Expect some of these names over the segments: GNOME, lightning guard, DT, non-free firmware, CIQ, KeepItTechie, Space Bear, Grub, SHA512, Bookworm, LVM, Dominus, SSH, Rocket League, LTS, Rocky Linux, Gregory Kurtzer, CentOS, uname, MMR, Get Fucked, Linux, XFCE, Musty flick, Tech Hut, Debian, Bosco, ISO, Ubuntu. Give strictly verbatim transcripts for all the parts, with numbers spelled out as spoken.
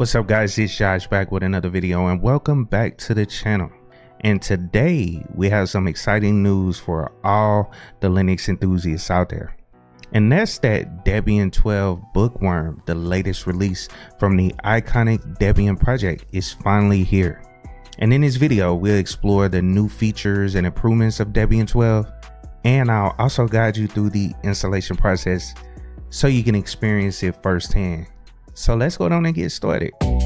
What's up guys, it's Josh back with another video and welcome back to the channel. And today we have some exciting news for all the Linux enthusiasts out there. And that's that Debian twelve Bookworm, the latest release from the iconic Debian project, is finally here. And in this video, we'll explore the new features and improvements of Debian twelve. And I'll also guide you through the installation process so you can experience it firsthand. So let's go down and get started. Okay,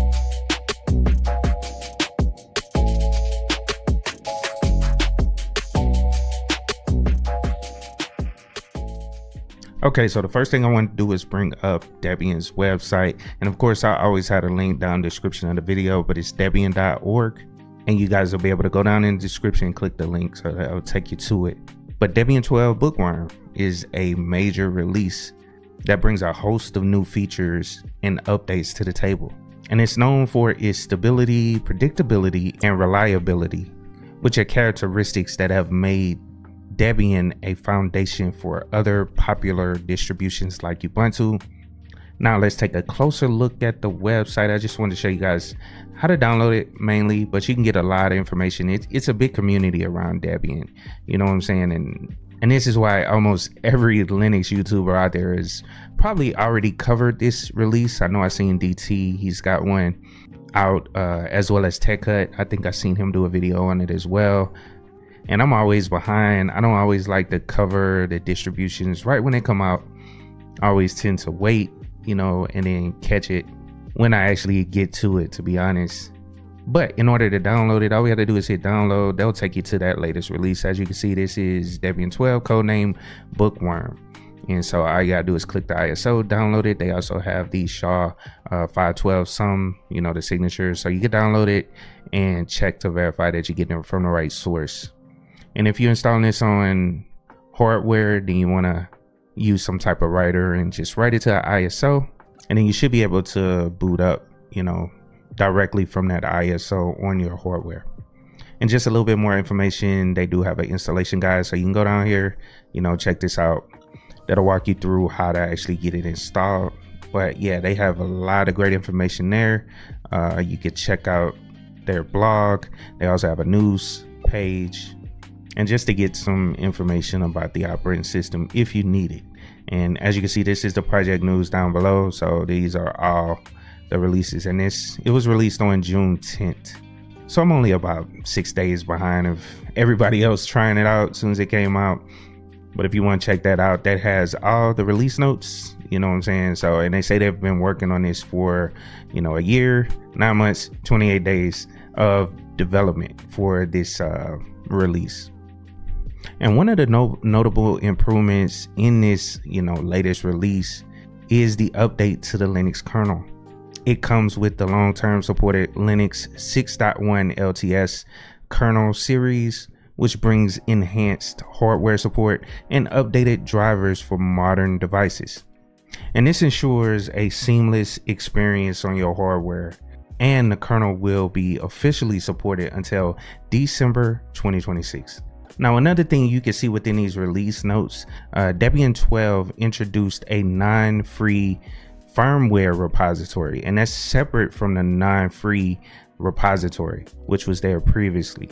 so the first thing I want to do is bring up Debian's website. And of course, I always had a link down in the description of the video, but it's debian dot org. And you guys will be able to go down in the description and click the link, so that'll take you to it. But Debian twelve Bookworm is a major release that brings a host of new features and updates to the table. And it's known for its stability, predictability, and reliability, which are characteristics that have made Debian a foundation for other popular distributions like Ubuntu. Now let's take a closer look at the website. I just wanted to show you guys how to download it mainly, but you can get a lot of information. It, it's a big community around Debian, you know what I'm saying? And and this is why almost every Linux YouTuber out there is probably already covered this release. I know I seen D T, he's got one out, uh, as well as Tech Hut. I think I seen him do a video on it as well. And I'm always behind. I don't always like to cover the distributions right when they come out. I always tend to wait, you know, and then catch it when I actually get to it, to be honest. But in order to download it, all we have to do is hit download. They'll take you to that latest release. As you can see, this is Debian twelve, codename Bookworm. And so all you gotta do is click the I S O, download it. They also have the S H A five twelve sum, you know, the signature. So you can download it and check to verify that you're getting it from the right source. And if you're installing this on hardware, then you want to use some type of writer and just write it to an I S O. And then you should be able to boot up, you know, directly from that I S O on your hardware. And just a little bit more information. They do have an installation guide. So you can go down here, you know, check this out. That'll walk you through how to actually get it installed. But yeah, they have a lot of great information there. Uh, you could check out their blog. They also have a news page. And just to get some information about the operating system if you need it. And as you can see, this is the project news down below. So these are all the releases, and this it was released on June tenth. So I'm only about six days behind of everybody else trying it out as soon as it came out. But if you want to check that out, that has all the release notes, you know what I'm saying? So, and they say they've been working on this for, you know, a year, nine months, twenty-eight days of development for this uh, release. And one of the no notable improvements in this, you know, latest release is the update to the Linux kernel. It comes with the long-term supported Linux six point one L T S kernel series, which brings enhanced hardware support and updated drivers for modern devices. And this ensures a seamless experience on your hardware. And the kernel will be officially supported until December twenty twenty-six. Now, another thing you can see within these release notes, uh, Debian twelve introduced a non-free firmware repository, and that's separate from the non-free repository, which was there previously.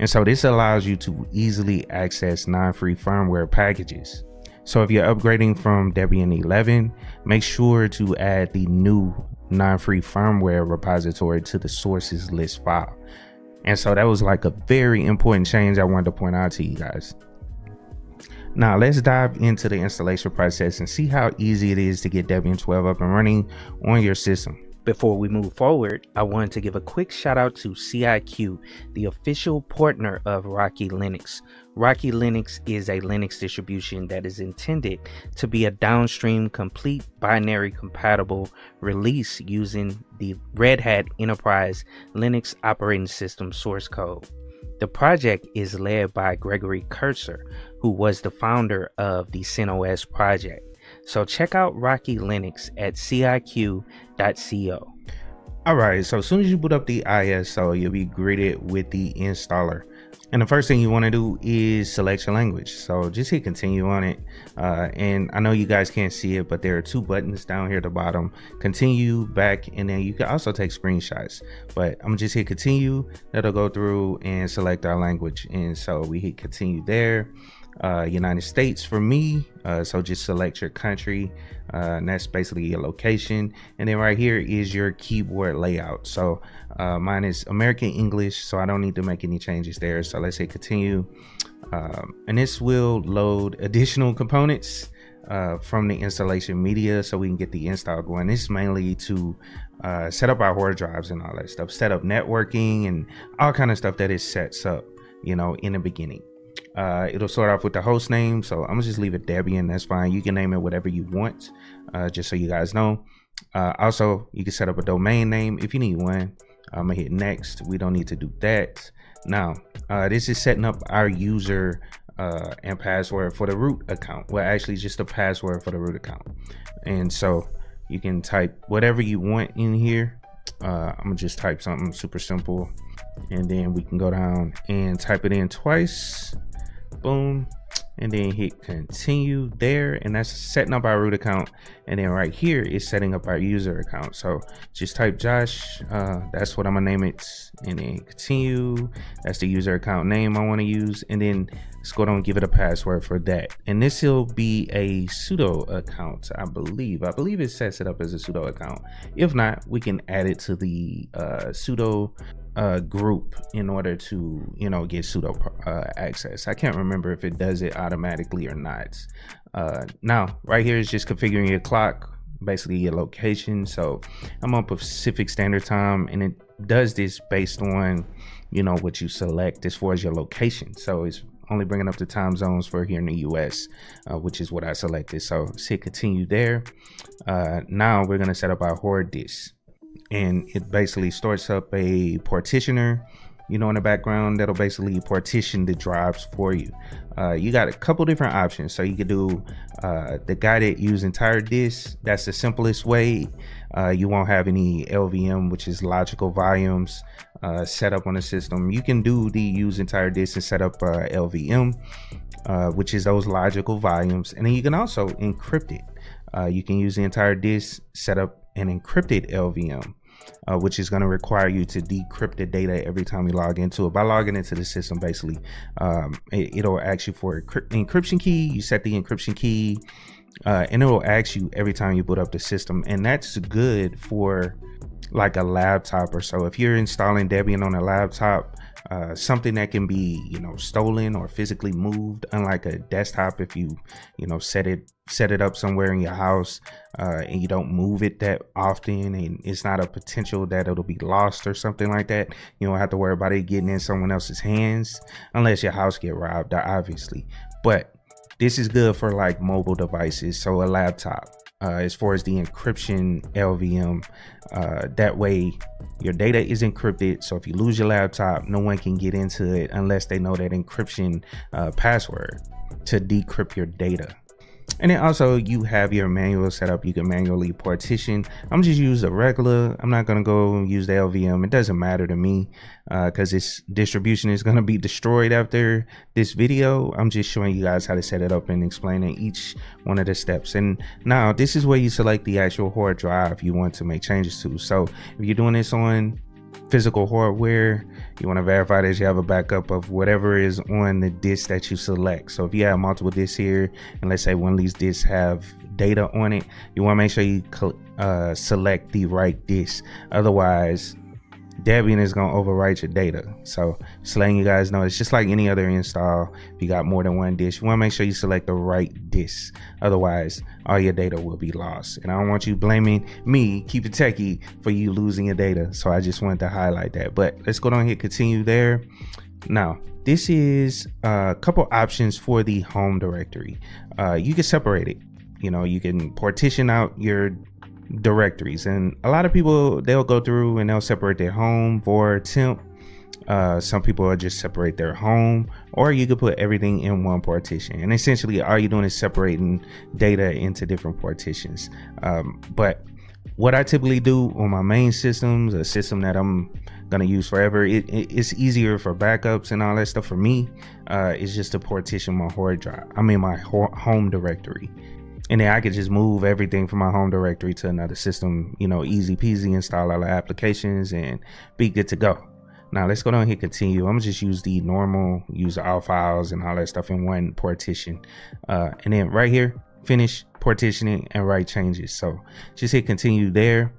And so this allows you to easily access non-free firmware packages. So if you're upgrading from Debian eleven, make sure to add the new non-free firmware repository to the sources list file. And so that was like a very important change I wanted to point out to you guys. Now let's dive into the installation process and see how easy it is to get Debian twelve up and running on your system. Before we move forward, I wanted to give a quick shout out to C I Q, the official partner of Rocky Linux. Rocky Linux is a Linux distribution that is intended to be a downstream complete binary compatible release using the Red Hat Enterprise Linux operating system source code. The project is led by Gregory Kurtzer, who was the founder of the CentOS project. So check out Rocky Linux at C I Q dot co. Alright, so as soon as you boot up the I S O, you'll be greeted with the installer. And the first thing you want to do is select your language. So just hit continue on it. Uh, and I know you guys can't see it, but there are two buttons down here at the bottom. Continue, back, and then you can also take screenshots. But I'm just hit continue. That'll go through and select our language. And so we hit continue there. Uh, United States for me. Uh, so just select your country. Uh, and that's basically your location. And then right here is your keyboard layout. So uh, mine is American English, so I don't need to make any changes there. So let's hit continue. Um, and this will load additional components uh, from the installation media so we can get the install going. This is mainly to uh, set up our hard drives and all that stuff, set up networking and all kind of stuff that it sets up, you know, in the beginning. Uh, it'll start off with the host name, so I'm gonna just leave it Debian. That's fine. You can name it whatever you want, uh, just so you guys know. Uh, also, you can set up a domain name if you need one. I'm gonna hit next. We don't need to do that now. Uh, this is setting up our user uh, and password for the root account. Well, actually, just the password for the root account. And so you can type whatever you want in here. Uh, I'm gonna just type something super simple, and then we can go down and type it in twice. Boom, and then hit continue there, and that's setting up our root account. And then right here is setting up our user account. So just type Josh, uh, that's what I'm gonna name it, and then continue. That's the user account name I want to use, and then let's go down and give it a password for that. And this will be a sudo account, I believe. I believe it sets it up as a sudo account. If not, we can add it to the uh, sudo Uh, group in order to, you know, get sudo uh, access. I can't remember if it does it automatically or not. Uh, now, right here is just configuring your clock, basically your location. So I'm on Pacific Standard Time, and it does this based on, you know, what you select as far as your location. So it's only bringing up the time zones for here in the U S, uh, which is what I selected. So hit continue there. Uh, now we're gonna set up our hard disk. And it basically starts up a partitioner, you know, in the background that'll basically partition the drives for you. Uh, you got a couple different options. So you could do uh, the guided use entire disk. That's the simplest way. Uh, you won't have any L V M, which is logical volumes, uh, set up on the system. You can do the use entire disk and set up uh, L V M, uh, which is those logical volumes. And then you can also encrypt it. Uh, you can use the entire disk, set up an encrypted L V M, uh, which is going to require you to decrypt the data every time you log into it. By logging into the system, basically, um, it, it'll ask you for an encryption key. You set the encryption key, uh, and it will ask you every time you boot up the system. And that's good for like a laptop or so. If you're installing Debian on a laptop, uh, something that can be, you know, stolen or physically moved, unlike a desktop, if you, you know, set it set it up somewhere in your house uh, and you don't move it that often, and it's not a potential that it'll be lost or something like that. You don't have to worry about it getting in someone else's hands unless your house get robbed, obviously. But this is good for like mobile devices, so a laptop, uh, as far as the encryption L V M. Uh, that way your data is encrypted, so if you lose your laptop, no one can get into it unless they know that encryption uh, password to decrypt your data. And then also you have your manual setup. You can manually partition. I'm just use a regular. I'm not going to go and use the L V M. It doesn't matter to me because uh, this distribution is going to be destroyed after this video. I'm just showing you guys how to set it up and explaining each one of the steps. And now this is where you select the actual hard drive you want to make changes to. So if you're doing this on physical hardware, you want to verify that you have a backup of whatever is on the disk that you select. So if you have multiple disks here, and let's say one of these disks have data on it, you want to make sure you uh, select the right disk. Otherwise, Debian is going to overwrite your data. So just letting you guys know, it's just like any other install. If you got more than one disk, you want to make sure you select the right disk. Otherwise, all your data will be lost. And I don't want you blaming me, Keep It Techie, for you losing your data. So I just wanted to highlight that. But let's go down and hit continue there. Now, this is a couple options for the home directory. Uh, you can separate it. You know, you can partition out your directories, and a lot of people, they'll go through and they'll separate their home, vor, temp. Uh, some people will just separate their home, or you could put everything in one partition. And essentially all you're doing is separating data into different partitions. Um, but What I typically do on my main systems, a system that I'm gonna use forever, it, it, it's easier for backups and all that stuff for me, uh, it's just to partition my hard drive. I mean my home directory. And then I could just move everything from my home directory to another system, you know, easy peasy, install all the applications and be good to go. Now let's go down here, continue. I'm gonna just use the normal, use all files and all that stuff in one partition. Uh, and then right here, finish partitioning and write changes. So just hit continue there.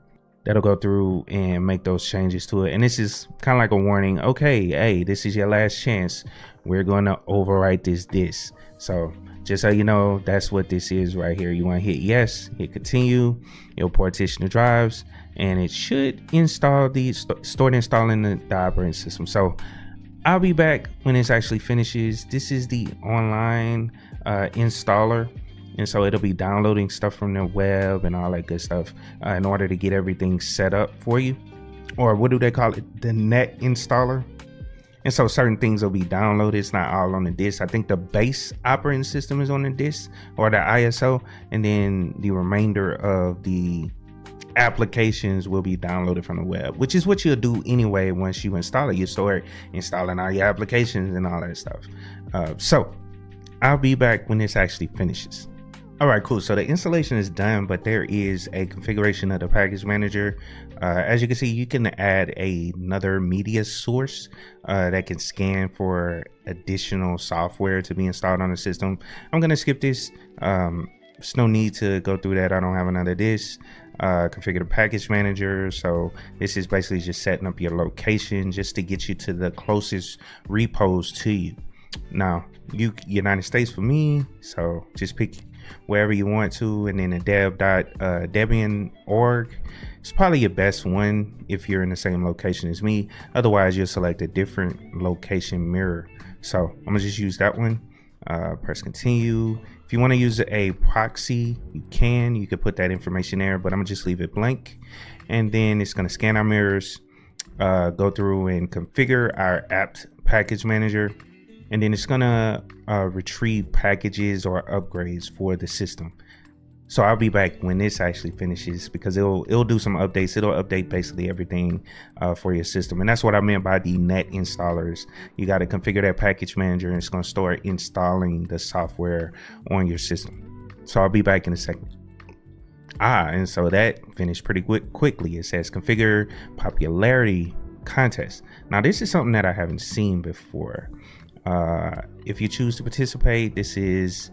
That'll go through and make those changes to it. And this is kind of like a warning. Okay, hey, this is your last chance. We're gonna overwrite this disk. So just so you know, that's what this is right here. You wanna hit yes, hit continue, you'll partition the drives, and it should install the st start installing the, the operating system. So I'll be back when this actually finishes. This is the online uh, installer. And so it'll be downloading stuff from the web and all that good stuff uh, in order to get everything set up for you. Or what do they call it? The net installer. And so certain things will be downloaded. It's not all on the disk. I think the base operating system is on the disk or the I S O. And then the remainder of the applications will be downloaded from the web, which is what you'll do anyway. Once you install it, you start installing all your applications and all that stuff. Uh, so I'll be back when this actually finishes. All right, cool. So the installation is done, but there is a configuration of the package manager. Uh, as you can see, you can add a, another media source uh, that can scan for additional software to be installed on the system. I'm going to skip this. Um, there's no need to go through that. I don't have another disk. Uh, configure the package manager. So this is basically just setting up your location just to get you to the closest repos to you. Now, you United States for me, so just pick wherever you want to, and then the dev dot debian dot org is probably your best one if you're in the same location as me. Otherwise, you'll select a different location mirror. So I'm gonna just use that one. Uh, press continue. If you want to use a proxy, you can. You could put that information there, but I'm gonna just leave it blank. And then it's gonna scan our mirrors, uh, go through and configure our apt package manager. And then it's gonna uh, retrieve packages or upgrades for the system. So I'll be back when this actually finishes because it'll it'll do some updates. It'll update basically everything uh, for your system. And that's what I meant by the net installers. You gotta configure that package manager and it's gonna start installing the software on your system. So I'll be back in a second. Ah, and so that finished pretty quick quickly. It says configure popularity contest. Now this is something that I haven't seen before. Uh, if you choose to participate, this is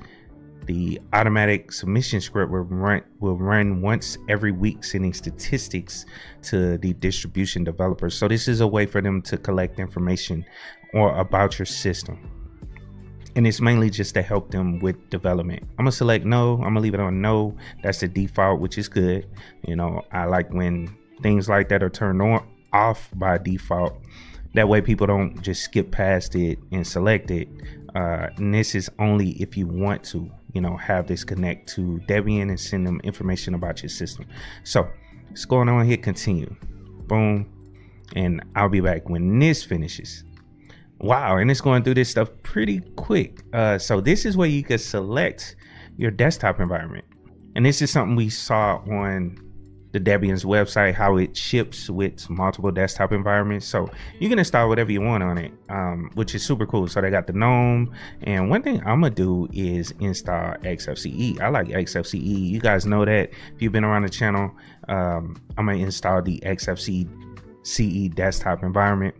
the automatic submission script will run, will run once every week, sending statistics to the distribution developers. So this is a way for them to collect information or about your system. And it's mainly just to help them with development. I'm gonna select no, I'm gonna leave it on no. That's the default, which is good. You know, I like when things like that are turned on off by default. That way people don't just skip past it and select it. Uh, and this is only if you want to, you know, have this connect to Debian and send them information about your system. So let's go on here, continue, boom. And I'll be back when this finishes. Wow, and it's going through this stuff pretty quick. Uh, so this is where you can select your desktop environment. And this is something we saw on the Debian's website, how it ships with multiple desktop environments. So you can install whatever you want on it, um, which is super cool. So they got the GNOME. And one thing I'm gonna do is install X F C E. I like X F C E. You guys know that. If you've been around the channel, um, I'm gonna install the X F C E desktop environment.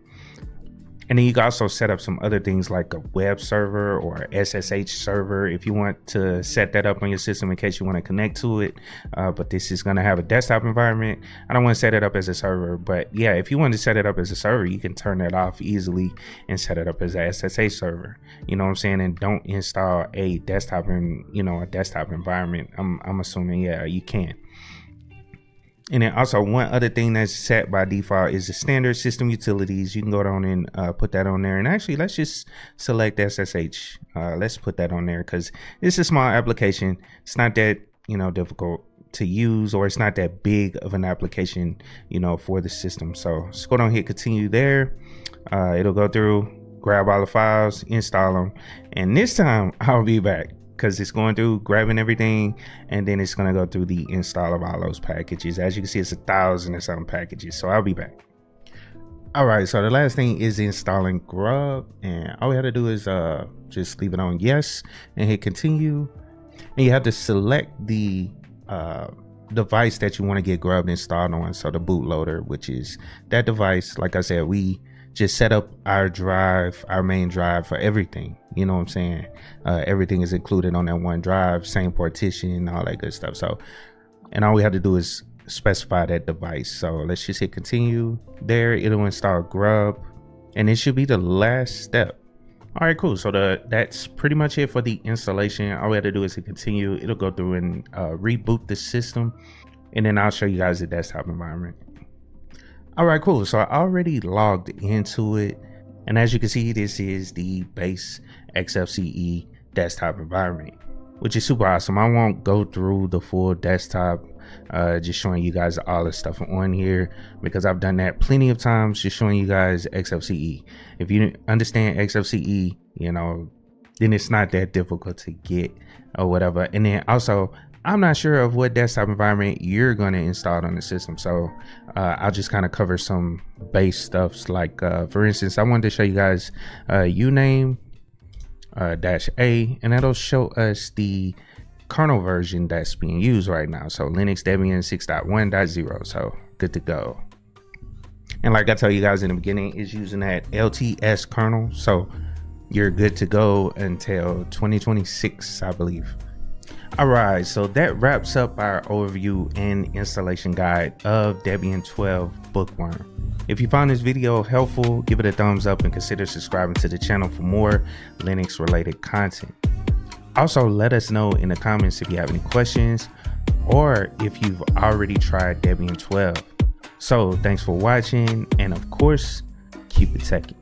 And then you can also set up some other things like a web server or S S H server if you want to set that up on your system in case you want to connect to it. Uh, but this is going to have a desktop environment. I don't want to set it up as a server, but yeah, if you want to set it up as a server, you can turn that off easily and set it up as a S S H server. You know what I'm saying? And don't install a desktop and, you know, a desktop environment. I'm, I'm assuming, yeah, you can. And then also one other thing that's set by default is the standard system utilities. You can go down and uh, put that on there. And actually, let's just select S S H. Uh, let's put that on there because it's a small application. It's not that, you know, difficult to use, or it's not that big of an application, you know, for the system. So let's go down here, continue there. Uh, it'll go through, grab all the files, install them. And this time I'll be back. because it's going through grabbing everything, and then it's going to go through the install of all those packages. As you can see, it's a thousand and some packages. So I'll be back. All right, so the last thing is installing Grub, and all we have to do is uh just leave it on yes and hit continue, and you have to select the uh device that you want to get Grub installed on, so the bootloader, which is that device. Like I said, we just set up our drive, our main drive for everything, you know what I'm saying? Uh, everything is included on that one drive, same partition, all that good stuff. So, and all we have to do is specify that device. So let's just hit continue there. It'll install Grub, and it should be the last step. All right, cool. So the, that's pretty much it for the installation. All we have to do is hit continue. It'll go through and uh, reboot the system, and then I'll show you guys the desktop environment. All right, cool. So I already logged into it, and as you can see, this is the base X F C E desktop environment, which is super awesome. I won't go through the full desktop, uh, just showing you guys all the stuff on here, because I've done that plenty of times, just showing you guys X F C E. If you understand X F C E, you know, then it's not that difficult to get or whatever. And then also, I'm not sure of what desktop environment you're going to install on the system. So uh, I'll just kind of cover some base stuffs. Like, uh, for instance, I wanted to show you guys uh, uname uh, dash A, and that'll show us the kernel version that's being used right now. So Linux Debian six point one point zero. So good to go. And like I tell you guys in the beginning, it's using that L T S kernel. So you're good to go until twenty twenty-six, I believe. All right, so that wraps up our overview and installation guide of Debian twelve Bookworm. If you found this video helpful, give it a thumbs up and consider subscribing to the channel for more Linux related content. Also, let us know in the comments if you have any questions or if you've already tried Debian twelve. So thanks for watching, and of course, keep it techy.